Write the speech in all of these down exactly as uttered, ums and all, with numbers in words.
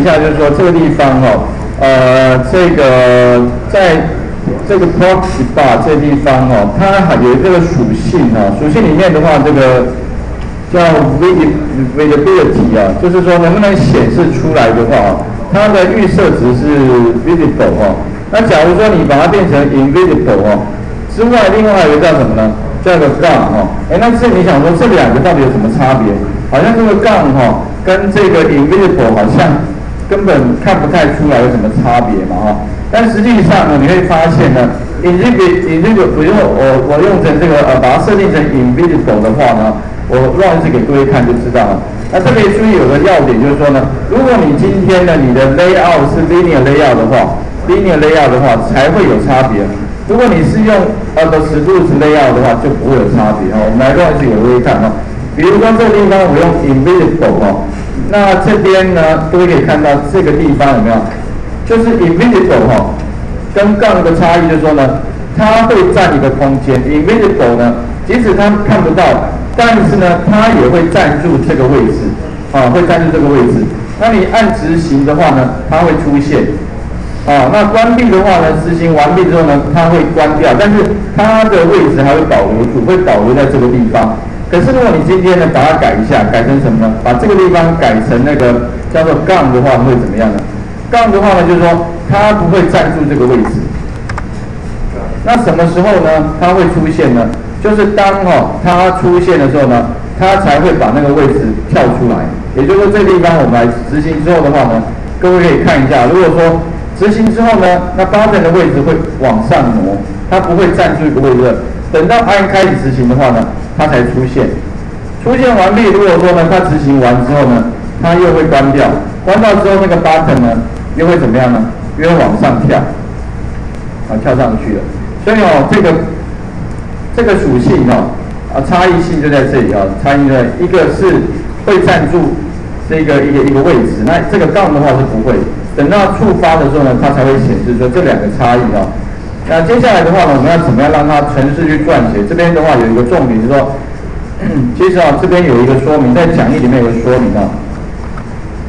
一下，就是说这个地方哈、哦，呃，这个在这个 proxy bar 这地方哦，它还有这个属性啊、哦，属性里面的话，这个叫 visibility 啊，就是说能不能显示出来的话，它的预设值是 visible 哦。那假如说你把它变成 invisible 哦，之外，另外还有一个叫什么呢？叫个杠哈、哦。哎，那是你想说这两个到底有什么差别？好像这个杠哈、哦。 跟这个 invisible 好像根本看不太出来有什么差别嘛哈，但实际上呢，你会发现呢 ，invisible，invisible， 比如我我用成这个呃，把它设定成 invisible 的话呢，我乱试给各位看就知道了。那特别注意有个要点就是说呢，如果你今天呢你的 layout 是 linear layout 的话 ，linear layout 的话才会有差别。如果你是用呃的尺度是 layout 的话，就不会有差别哈。我们来乱试给各位看哈，比如说这个地方我用 invisible 哈。 那这边呢，各位可以看到这个地方有没有，就是 invisible 哈、哦，跟杠的差异就是说呢，它会占一个空间 ，invisible 呢，即使它看不到，但是呢，它也会占住这个位置，啊，会占住这个位置。那你按执行的话呢，它会出现，啊，那关闭的话呢，执行完毕之后呢，它会关掉，但是它的位置还会保留住，会保留在这个地方。 可是如果你今天呢把它改一下，改成什么呢？把这个地方改成那个叫做杠的话，会怎么样呢？杠的话呢，就是说它不会占住这个位置。那什么时候呢？它会出现呢？就是当哦它出现的时候呢，它才会把那个位置跳出来。也就是说，这地方我们来执行之后的话呢，各位可以看一下，如果说执行之后呢，那八点的位置会往上挪，它不会占住一个位置。等到按开始执行的话呢？ 它才出现，出现完毕。如果说呢，它执行完之后呢，它又会关掉，关掉之后那个 button 呢，又会怎么样呢？又会往上跳，啊，跳上去了。所以哦，这个这个属性哦，啊，差异性就在这里啊、哦，差异呢，一个是会占住这个一个一个位置，那这个杠的话是不会。等到触发的时候呢，它才会显示说这两个差异哦。 那接下来的话呢，我们要怎么样让它程式去撰写？这边的话有一个重点，就是说，其实啊，这边有一个说明，在讲义里面有个说明啊。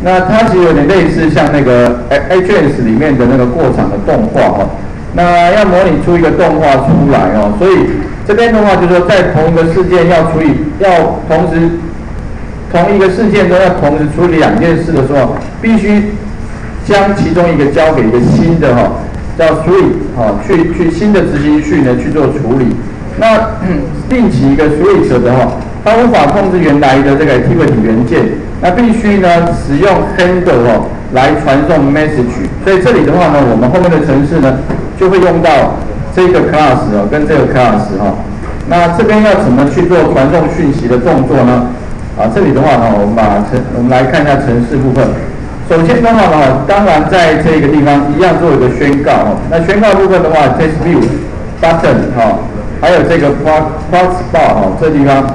那它其实有点类似像那个 H S 里面的那个过场的动画哦。那要模拟出一个动画出来哦，所以这边的话就是说，在同一个事件要处理，要同时同一个事件中要同时处理两件事的时候，必须将其中一个交给一个新的哈、哦。 叫处理啊，去去新的执行序呢去做处理。那另起一个 switch 的话，它无法控制原来的这个 activity 元件，那必须呢使用 handle 哦来传送 message。所以这里的话呢，我们后面的程式呢就会用到这个 class 哦跟这个 class 哦。那这边要怎么去做传送讯息的动作呢？啊，这里的话呢，我们把程我们来看一下程式部分。 首先的话呢，当然在这个地方一样做一个宣告哦。那宣告部分的话 ，testview button 哈、哦，还有这个 plus bar 哈、哦，这地方。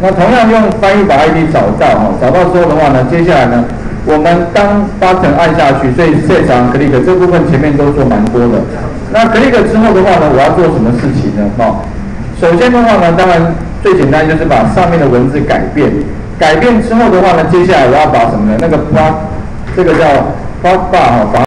那同样用翻译把 I D 找到哈、哦，找到之后的话呢，接下来呢，我们当 button 按下去，所以 set on click 这部分前面都做蛮多的。那 click 之后的话呢，我要做什么事情呢？哈、哦，首先的话呢，当然最简单就是把上面的文字改变。 改变之后的话呢，接下来我要把什么呢？那个 plus 这个叫 plus bar 哈。